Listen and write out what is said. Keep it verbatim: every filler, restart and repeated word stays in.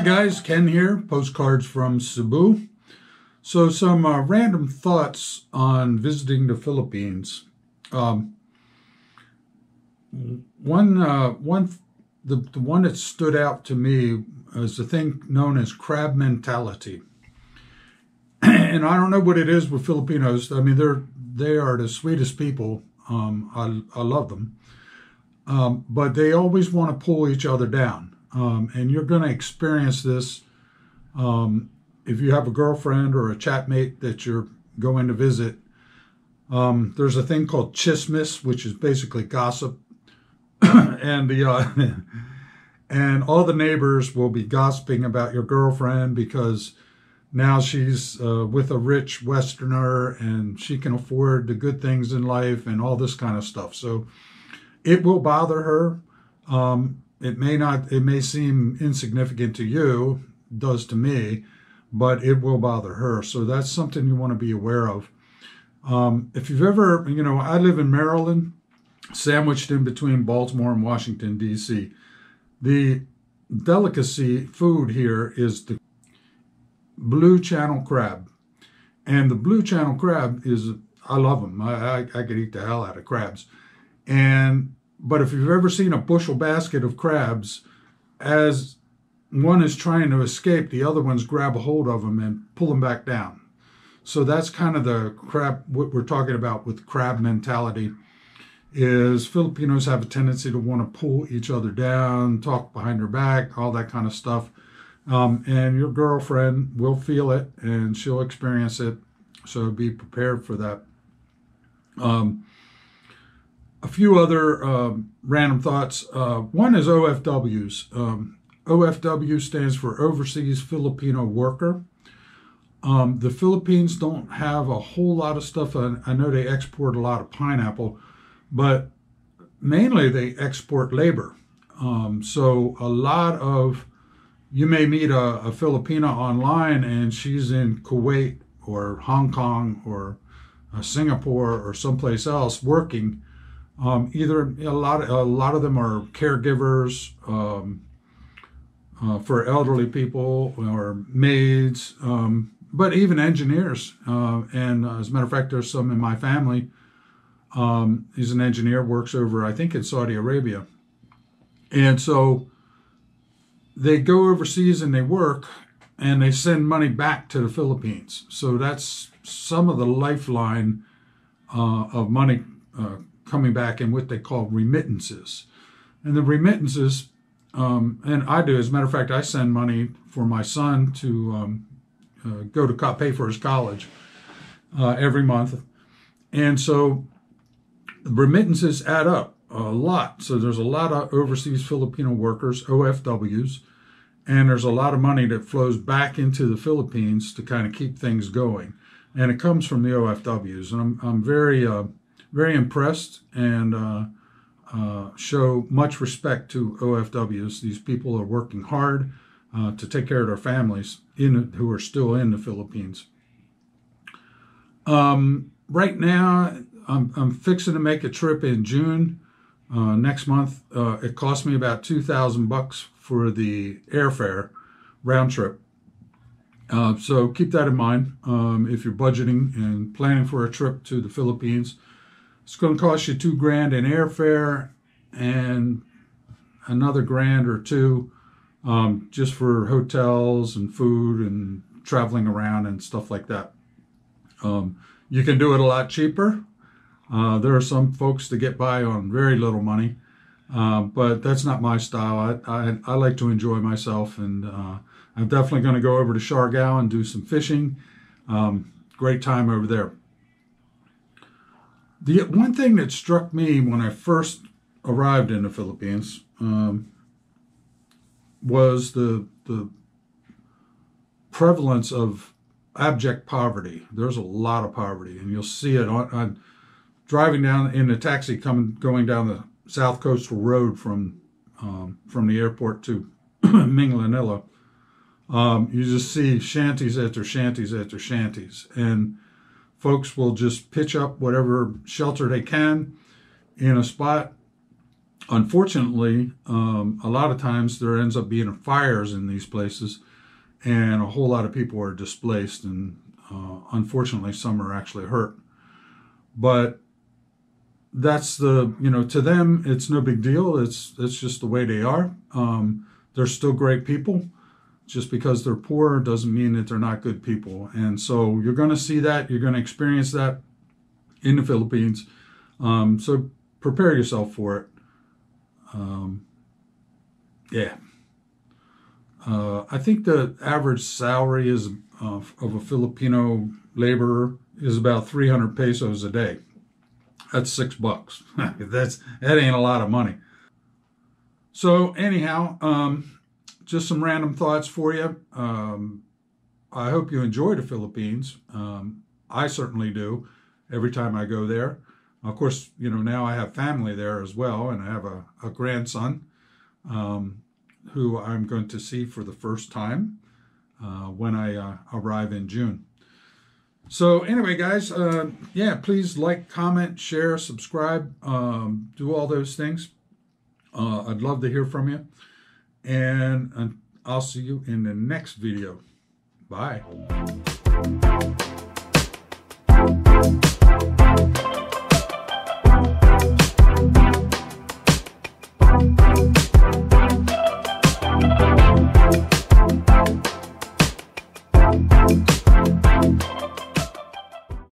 Hi guys, Ken here, Postcards from Cebu. So some uh, random thoughts on visiting the Philippines. Um, one, uh, one, the, the one that stood out to me is the thing known as crab mentality. And I don't know what it is with Filipinos. I mean, they're they are the sweetest people. Um, I, I love them. Um, but they always want to pull each other down. Um, and you're going to experience this um, if you have a girlfriend or a chatmate that you're going to visit. Um, there's a thing called chismis, which is basically gossip. and the uh, and all the neighbors will be gossiping about your girlfriend because now she's uh, with a rich Westerner and she can afford the good things in life and all this kind of stuff. So it will bother her. Um, It may not, it may seem insignificant to you, does to me, but it will bother her. So that's something you want to be aware of. Um, if you've ever, you know, I live in Maryland, sandwiched in between Baltimore and Washington, D C The delicacy food here is the blue channel crab. And the blue channel crab is, I love them. I, I, I could eat the hell out of crabs. And But if you've ever seen a bushel basket of crabs, as one is trying to escape, the other ones grab a hold of them and pull them back down. So that's kind of the crab, what we're talking about with crab mentality, is Filipinos have a tendency to want to pull each other down, talk behind their back, all that kind of stuff. Um, and your girlfriend will feel it and she'll experience it. So be prepared for that. Um, A few other um, random thoughts. Uh, one is O F Ws. Um, O F W stands for Overseas Filipino Worker. Um, the Philippines don't have a whole lot of stuff. I, I know they export a lot of pineapple, but mainly they export labor. Um, so a lot of, you may meet a, a Filipina online and she's in Kuwait or Hong Kong or uh, Singapore or someplace else working. Um, either a lot, a lot of them are caregivers um, uh, for elderly people or maids, um, but even engineers. Uh, and uh, as a matter of fact, there's some in my family. Um, he's an engineer, works over, I think, in Saudi Arabia. And so they go overseas and they work and they send money back to the Philippines. So that's some of the lifeline uh, of money uh, coming back in what they call remittances. And the remittances, um, and I do, as a matter of fact, I send money for my son to um, uh, go to pay for his college uh, every month. And so remittances add up a lot. So there's a lot of overseas Filipino workers, O F Ws, and there's a lot of money that flows back into the Philippines to kind of keep things going. And it comes from the O F Ws. And I'm, I'm very... Uh, Very impressed and uh, uh, show much respect to O F Ws. These people are working hard uh, to take care of their families in, who are still in the Philippines. Um, right now, I'm, I'm fixing to make a trip in June uh, next month. Uh, it cost me about two thousand bucks for the airfare round trip. Uh, so keep that in mind um, if you're budgeting and planning for a trip to the Philippines. It's going to cost you two grand in airfare and another grand or two um, just for hotels and food and traveling around and stuff like that. Um, you can do it a lot cheaper. Uh, there are some folks that get by on very little money, uh, but that's not my style. I, I, I like to enjoy myself, and uh, I'm definitely going to go over to Siargao and do some fishing. Um, great time over there. The one thing that struck me when I first arrived in the Philippines um, was the, the prevalence of abject poverty. There's a lot of poverty, and you'll see it on, on driving down in a taxi coming going down the South Coastal Road from um, from the airport to Minglanilla. Um, you just see shanties after shanties after shanties, and folks will just pitch up whatever shelter they can in a spot. Unfortunately, um, a lot of times there ends up being fires in these places, and a whole lot of people are displaced, and uh, unfortunately some are actually hurt. But that's the, you know, to them it's no big deal. It's, it's just the way they are. Um, they're still great people. Just because they're poor doesn't mean that they're not good people. And so you're going to see that, you're going to experience that in the Philippines. Um, so prepare yourself for it. Um, yeah. Uh, I think the average salary is uh, of a Filipino laborer is about three hundred pesos a day. That's six bucks. That's, that ain't a lot of money. So anyhow, um, just some random thoughts for you. Um, I hope you enjoy the Philippines. Um, I certainly do every time I go there. Of course, you know, now I have family there as well, and I have a, a grandson um, who I'm going to see for the first time uh, when I uh, arrive in June. So anyway, guys, uh, yeah, please like, comment, share, subscribe, um, do all those things. Uh, I'd love to hear from you. And I'll see you in the next video. Bye.